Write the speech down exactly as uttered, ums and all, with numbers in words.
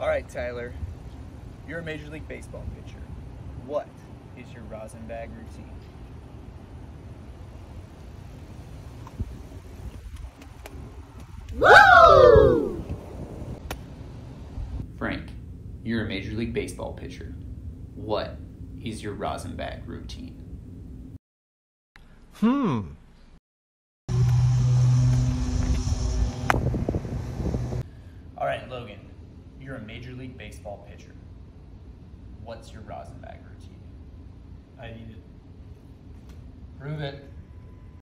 All right, Tyler, you're a Major League Baseball pitcher. What is your rosin bag routine? Woo! Frank, you're a Major League Baseball pitcher. What is your rosin bag routine? Hmm. All right, Logan, you're a Major League Baseball pitcher. What's your rosin bag routine? I need it. Prove it.